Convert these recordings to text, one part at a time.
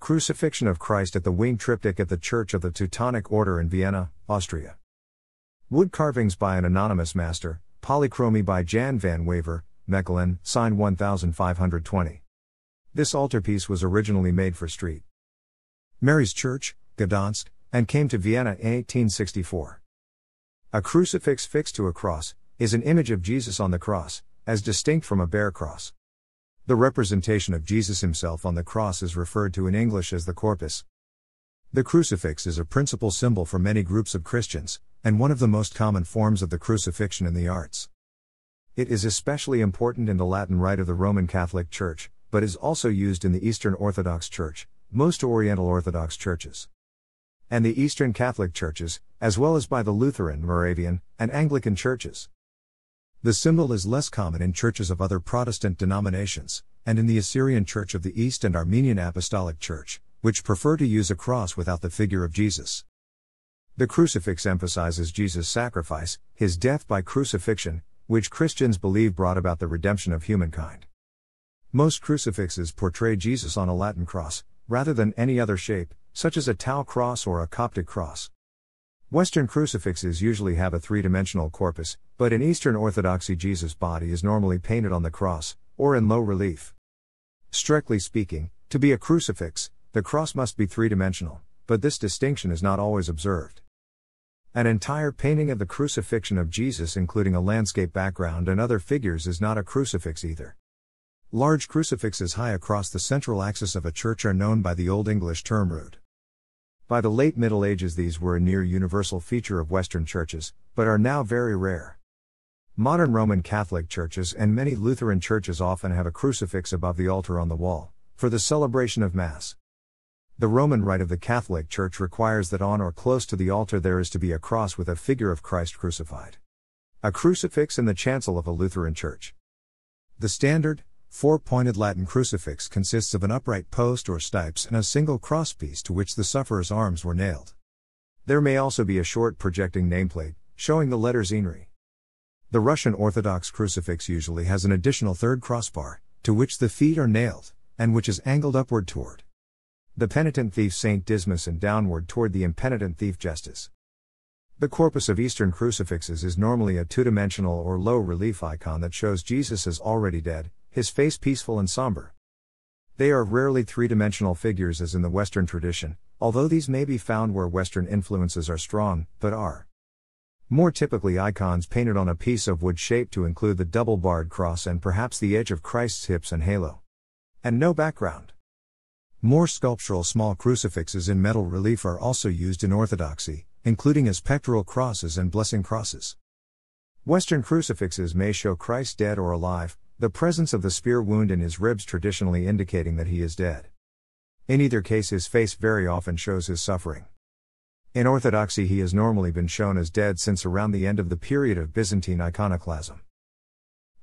Crucifixion of Christ at the Wing Triptych at the Church of the Teutonic Order in Vienna, Austria. Wood carvings by an anonymous master, polychromy by Jan van Wavere, Mechelen, sign 1520. This altarpiece was originally made for St. Mary's Church, Gdańsk, and came to Vienna in 1864. A crucifix fixed to a cross is an image of Jesus on the cross, as distinct from a bare cross. The representation of Jesus himself on the cross is referred to in English as the corpus. The crucifix is a principal symbol for many groups of Christians, and one of the most common forms of the crucifixion in the arts. It is especially important in the Latin Rite of the Roman Catholic Church, but is also used in the Eastern Orthodox Church, most Oriental Orthodox Churches, and the Eastern Catholic Churches, as well as by the Lutheran, Moravian, and Anglican Churches. The symbol is less common in churches of other Protestant denominations, and in the Assyrian Church of the East and Armenian Apostolic Church, which prefer to use a cross without the figure of Jesus. The crucifix emphasizes Jesus' sacrifice, his death by crucifixion, which Christians believe brought about the redemption of humankind. Most crucifixes portray Jesus on a Latin cross, rather than any other shape, such as a Tau cross or a Coptic cross. Western crucifixes usually have a three-dimensional corpus, but in Eastern Orthodoxy Jesus' body is normally painted on the cross, or in low relief. Strictly speaking, to be a crucifix, the cross must be three-dimensional, but this distinction is not always observed. An entire painting of the crucifixion of Jesus, including a landscape background and other figures, is not a crucifix either. Large crucifixes high across the central axis of a church are known by the Old English term rood. By the late Middle Ages these were a near-universal feature of Western churches, but are now very rare. Modern Roman Catholic churches and many Lutheran churches often have a crucifix above the altar on the wall, for the celebration of Mass. The Roman Rite of the Catholic Church requires that on or close to the altar there is to be a cross with a figure of Christ crucified. A crucifix in the chancel of a Lutheran church. The standard, four-pointed Latin crucifix consists of an upright post or stipes and a single crosspiece to which the sufferer's arms were nailed. There may also be a short projecting nameplate, showing the letters INRI. The Russian Orthodox crucifix usually has an additional third crossbar, to which the feet are nailed, and which is angled upward toward the penitent thief St. Dismas and downward toward the impenitent thief Justus. The corpus of Eastern crucifixes is normally a two-dimensional or low-relief icon that shows Jesus as already dead, his face peaceful and somber. They are rarely three-dimensional figures as in the Western tradition, although these may be found where Western influences are strong, but are more typically icons painted on a piece of wood shaped to include the double-barred cross and perhaps the edge of Christ's hips and halo. And no background. More sculptural small crucifixes in metal relief are also used in Orthodoxy, including as pectoral crosses and blessing crosses. Western crucifixes may show Christ dead or alive, the presence of the spear wound in his ribs traditionally indicating that he is dead. In either case his face very often shows his suffering. In Orthodoxy he has normally been shown as dead since around the end of the period of Byzantine iconoclasm.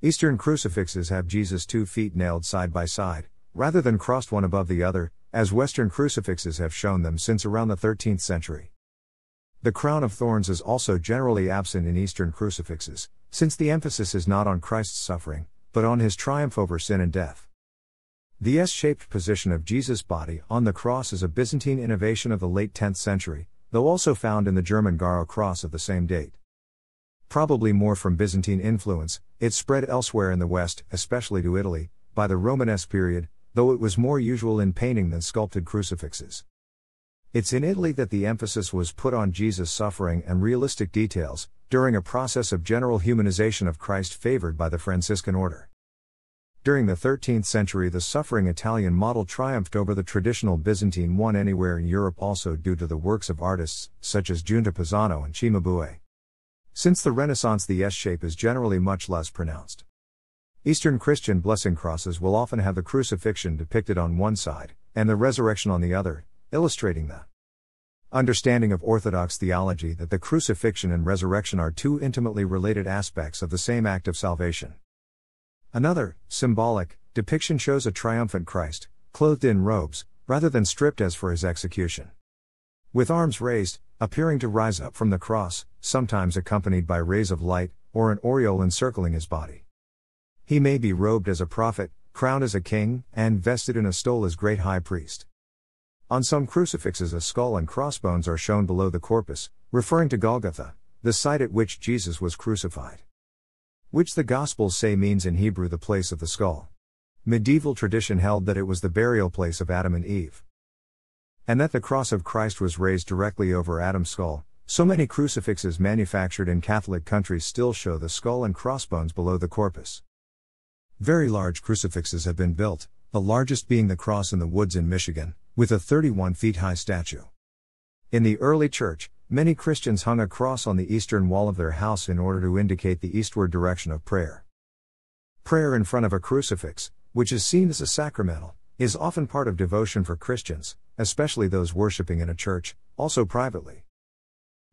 Eastern crucifixes have Jesus' 2 feet nailed side by side, rather than crossed one above the other, as Western crucifixes have shown them since around the 13th century. The crown of thorns is also generally absent in Eastern crucifixes, since the emphasis is not on Christ's suffering, but on his triumph over sin and death. The S-shaped position of Jesus' body on the cross is a Byzantine innovation of the late 10th century, though also found in the German Garo cross of the same date. Probably more from Byzantine influence, it spread elsewhere in the West, especially to Italy, by the Romanesque period, though it was more usual in painting than sculpted crucifixes. It's in Italy that the emphasis was put on Jesus' suffering and realistic details, during a process of general humanization of Christ favored by the Franciscan order. During the 13th century the suffering Italian model triumphed over the traditional Byzantine one anywhere in Europe, also due to the works of artists such as Giunta Pisano and Cimabue. Since the Renaissance the S-shape is generally much less pronounced. Eastern Christian blessing crosses will often have the crucifixion depicted on one side, and the resurrection on the other, illustrating the understanding of Orthodox theology that the crucifixion and resurrection are two intimately related aspects of the same act of salvation. Another, symbolic, depiction shows a triumphant Christ, clothed in robes, rather than stripped as for his execution. With arms raised, appearing to rise up from the cross, sometimes accompanied by rays of light, or an aureole encircling his body. He may be robed as a prophet, crowned as a king, and vested in a stole as great high priest. On some crucifixes a skull and crossbones are shown below the corpus, referring to Golgotha, the site at which Jesus was crucified, which the Gospels say means in Hebrew the place of the skull. Medieval tradition held that it was the burial place of Adam and Eve, and that the cross of Christ was raised directly over Adam's skull. So many crucifixes manufactured in Catholic countries still show the skull and crossbones below the corpus. Very large crucifixes have been built, the largest being the Cross in the Woods in Michigan, with a 31 feet high statue. In the early church, many Christians hung a cross on the eastern wall of their house in order to indicate the eastward direction of prayer. Prayer in front of a crucifix, which is seen as a sacramental, is often part of devotion for Christians, especially those worshipping in a church, also privately.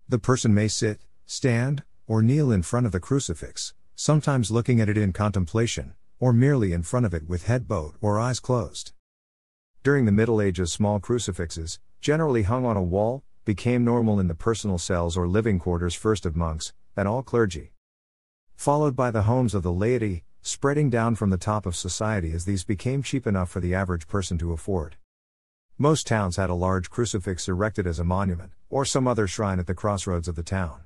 The person may sit, stand, or kneel in front of the crucifix, sometimes looking at it in contemplation, or merely in front of it with head bowed or eyes closed. During the Middle Ages, small crucifixes, generally hung on a wall, became normal in the personal cells or living quarters first of monks, then all clergy, followed by the homes of the laity, spreading down from the top of society as these became cheap enough for the average person to afford. Most towns had a large crucifix erected as a monument, or some other shrine at the crossroads of the town.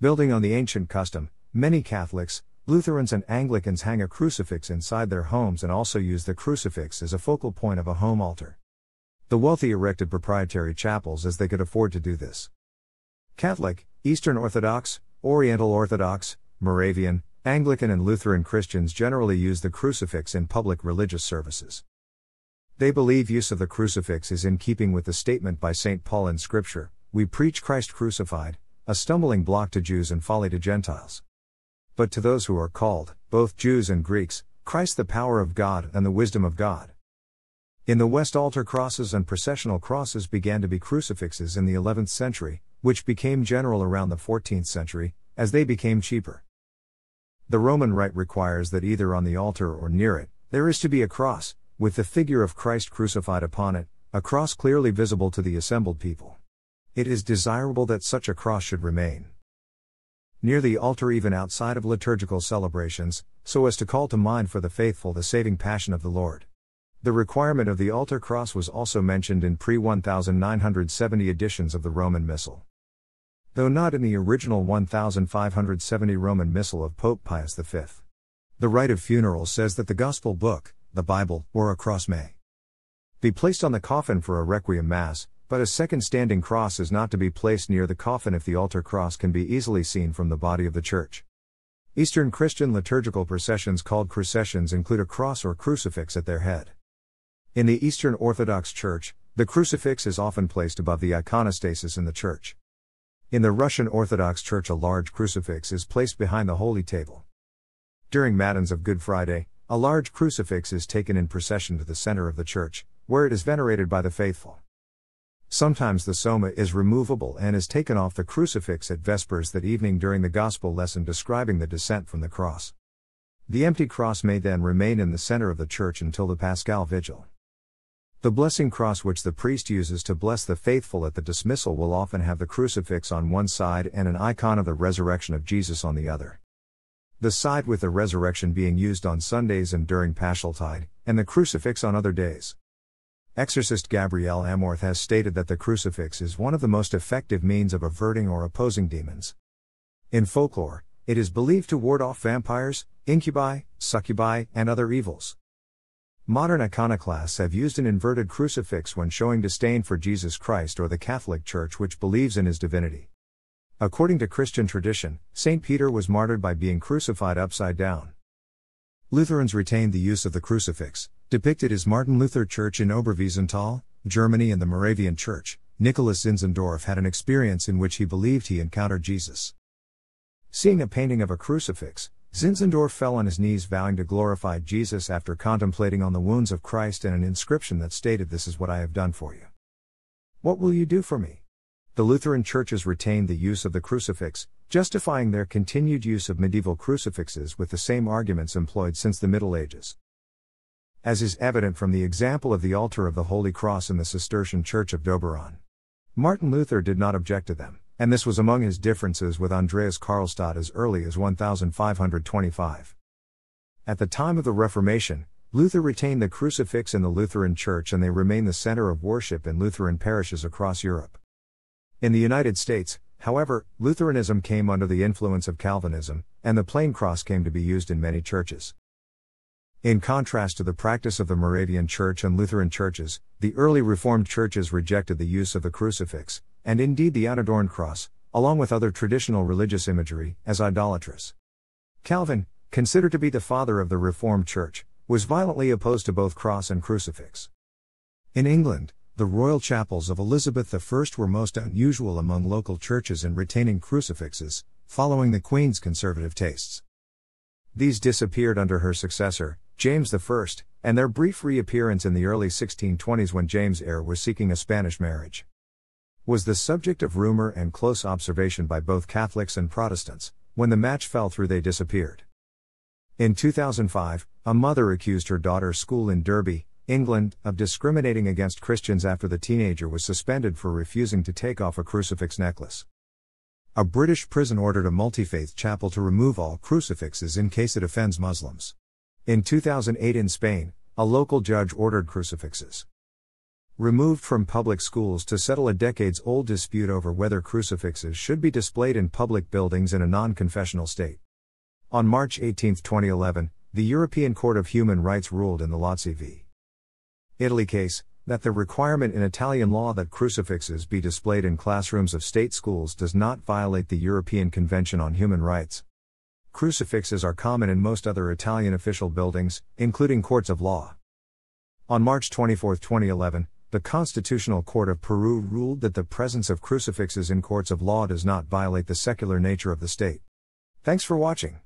Building on the ancient custom, many Catholics, Lutherans and Anglicans hang a crucifix inside their homes and also use the crucifix as a focal point of a home altar. The wealthy erected proprietary chapels as they could afford to do this. Catholic, Eastern Orthodox, Oriental Orthodox, Moravian, Anglican and Lutheran Christians generally use the crucifix in public religious services. They believe use of the crucifix is in keeping with the statement by St. Paul in Scripture, "We preach Christ crucified, a stumbling block to Jews and folly to Gentiles. But to those who are called, both Jews and Greeks, Christ the power of God and the wisdom of God." In the West, altar crosses and processional crosses began to be crucifixes in the 11th century, which became general around the 14th century, as they became cheaper. The Roman Rite requires that either on the altar or near it, there is to be a cross, with the figure of Christ crucified upon it, a cross clearly visible to the assembled people. It is desirable that such a cross should remain near the altar even outside of liturgical celebrations, so as to call to mind for the faithful the saving passion of the Lord. The requirement of the altar cross was also mentioned in pre-1970 editions of the Roman Missal, though not in the original 1570 Roman Missal of Pope Pius V. The rite of funeral says that the Gospel book, the Bible, or a cross may be placed on the coffin for a requiem mass, but a second standing cross is not to be placed near the coffin if the altar cross can be easily seen from the body of the church. Eastern Christian liturgical processions called crucessions include a cross or crucifix at their head. In the Eastern Orthodox Church, the crucifix is often placed above the iconostasis in the church. In the Russian Orthodox Church, a large crucifix is placed behind the holy table. During Matins of Good Friday, a large crucifix is taken in procession to the center of the church, where it is venerated by the faithful. Sometimes the soma is removable and is taken off the crucifix at Vespers that evening during the Gospel lesson describing the descent from the cross. The empty cross may then remain in the center of the church until the Paschal Vigil. The blessing cross which the priest uses to bless the faithful at the dismissal will often have the crucifix on one side and an icon of the resurrection of Jesus on the other. The side with the resurrection being used on Sundays and during Paschaltide, and the crucifix on other days. Exorcist Gabrielle Amorth has stated that the crucifix is one of the most effective means of averting or opposing demons. In folklore, it is believed to ward off vampires, incubi, succubi, and other evils. Modern iconoclasts have used an inverted crucifix when showing disdain for Jesus Christ or the Catholic Church, which believes in his divinity. According to Christian tradition, St. Peter was martyred by being crucified upside down. Lutherans retained the use of the crucifix, depicted as Martin Luther Church in Oberwiesenthal, Germany, and the Moravian Church. Nicholas Zinzendorf had an experience in which he believed he encountered Jesus. Seeing a painting of a crucifix, Zinzendorf fell on his knees vowing to glorify Jesus after contemplating on the wounds of Christ and an inscription that stated, "This is what I have done for you. What will you do for me?" The Lutheran churches retained the use of the crucifix, justifying their continued use of medieval crucifixes with the same arguments employed since the Middle Ages. As is evident from the example of the altar of the Holy Cross in the Cistercian Church of Doberon, Martin Luther did not object to them, and this was among his differences with Andreas Karlstadt as early as 1525. At the time of the Reformation, Luther retained the crucifix in the Lutheran Church, and they remain the center of worship in Lutheran parishes across Europe. In the United States, however, Lutheranism came under the influence of Calvinism, and the plain cross came to be used in many churches. In contrast to the practice of the Moravian Church and Lutheran churches, the early Reformed churches rejected the use of the crucifix, and indeed the unadorned cross, along with other traditional religious imagery, as idolatrous. Calvin, considered to be the father of the Reformed Church, was violently opposed to both cross and crucifix. In England, the royal chapels of Elizabeth I were most unusual among local churches in retaining crucifixes, following the Queen's conservative tastes. These disappeared under her successor, James I, and their brief reappearance in the early 1620s when James Eyre was seeking a Spanish marriage was the subject of rumor and close observation by both Catholics and Protestants. When the match fell through, they disappeared. In 2005, a mother accused her daughter's school in Derby, England, of discriminating against Christians after the teenager was suspended for refusing to take off a crucifix necklace. A British prison ordered a multi-faith chapel to remove all crucifixes in case it offends Muslims. In 2008 in Spain, a local judge ordered crucifixes removed from public schools to settle a decades-old dispute over whether crucifixes should be displayed in public buildings in a non-confessional state. On March 18, 2011, the European Court of Human Rights ruled in the Lazzi v. Italy case, that the requirement in Italian law that crucifixes be displayed in classrooms of state schools does not violate the European Convention on Human Rights. Crucifixes are common in most other Italian official buildings, including courts of law. On March 24, 2011, the Constitutional Court of Peru ruled that the presence of crucifixes in courts of law does not violate the secular nature of the state. Thanks for watching.